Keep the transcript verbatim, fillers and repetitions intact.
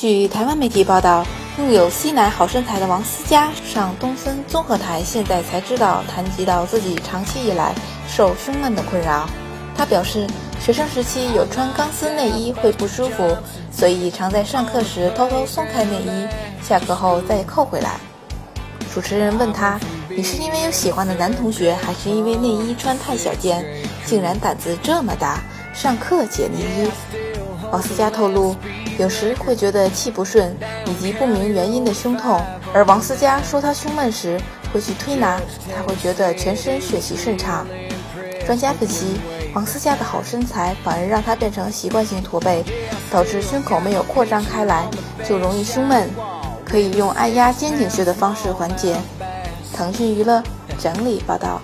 据台湾媒体报道，拥有吸奶好身材的王思佳上东森综合台，现在才知道谈及到自己长期以来受胸闷的困扰。她表示，学生时期有穿钢丝内衣会不舒服，所以常在上课时偷偷松开内衣，下课后再扣回来。主持人问她：“你是因为有喜欢的男同学，还是因为内衣穿太小件，竟然胆子这么大，上课解内衣？”王思佳透露，有时会觉得气不顺以及不明原因的胸痛，而王思佳说她胸闷时会去推拿，她会觉得全身血气顺畅。专家分析，王思佳的好身材反而让她变成习惯性驼背，导致胸口没有扩张开来，就容易胸闷，可以用按压肩颈穴的方式缓解。腾讯娱乐整理报道。